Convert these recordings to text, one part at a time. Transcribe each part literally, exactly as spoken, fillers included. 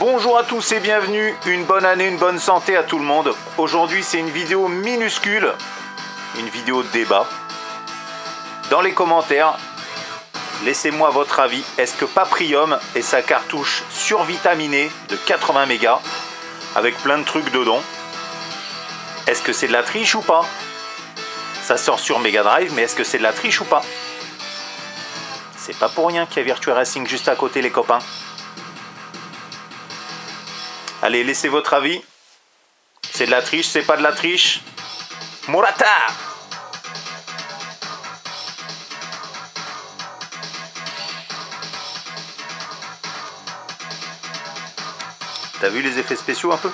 Bonjour à tous et bienvenue, une bonne année, une bonne santé à tout le monde. Aujourd'hui c'est une vidéo minuscule, une vidéo de débat. Dans les commentaires, laissez-moi votre avis. Est-ce que Paprium et sa cartouche survitaminée de quatre-vingts mégas, avec plein de trucs dedans, est-ce que c'est de la triche ou pas? Ça sort sur Mega Drive, mais est-ce que c'est de la triche ou pas? C'est pas pour rien qu'il y a Virtue Racing juste à côté, les copains. Allez, laissez votre avis. C'est de la triche, c'est pas de la triche? Morata! T'as vu les effets spéciaux un peu?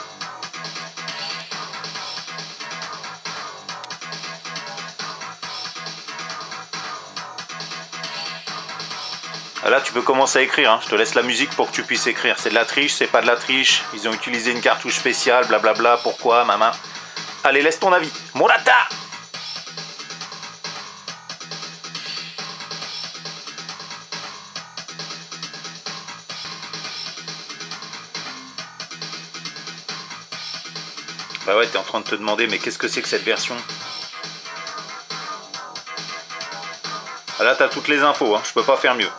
Là, tu peux commencer à écrire, hein. Je te laisse la musique pour que tu puisses écrire. C'est de la triche, c'est pas de la triche. Ils ont utilisé une cartouche spéciale, blablabla, pourquoi, maman? Allez, laisse ton avis. Morata! Bah ouais, t'es en train de te demander, mais qu'est-ce que c'est que cette version ? Là, t'as toutes les infos, hein. Je peux pas faire mieux.